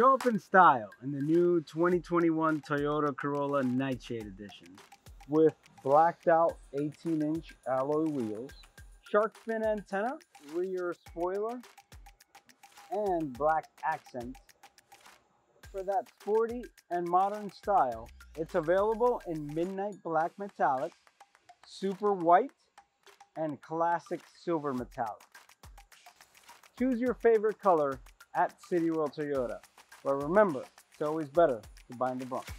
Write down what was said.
Show up in style in the new 2021 Toyota Corolla Nightshade Edition. With blacked out 18-inch alloy wheels, shark fin antenna, rear spoiler, and black accents. For that sporty and modern style, it's available in Midnight Black Metallic, Super White, and Classic Silver Metallic. Choose your favorite color at City World Toyota. But remember, it's always better to buy in the Bronx.